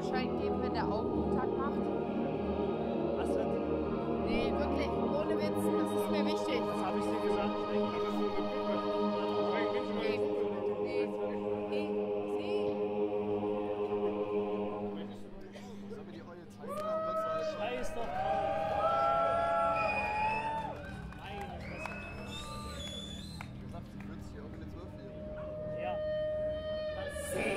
Bescheid geben, wenn der Augenkontakt macht. Was denn? Nee, wirklich, ohne Witz, das ist mir wichtig. Das habe ich dir gesagt. Scheiß doch drauf! Meine Fresse! Du gesagt, du würdest hier auch mit den 12-Jährigen. Ja. Was?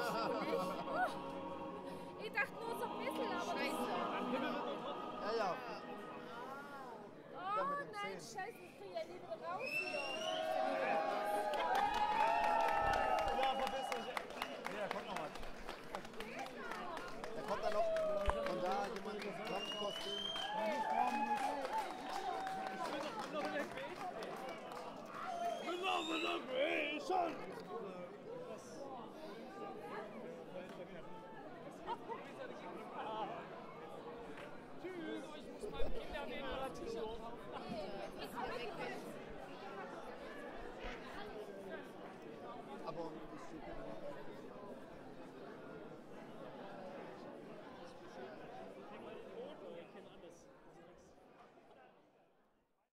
nicht. Ich dachte nur so ein bisschen, aber das ist... Ja, ja. Oh nein, scheiße, ich kriege ja lieber raus hier. Ja, verpiss dich. Nee, da kommt noch was. Da kommt dann noch von da jemand mit Kampfkostüm. Ich will doch noch nicht weg. Tschüss, ich muss meinem Kindermädel ein T-Shirt kaufen.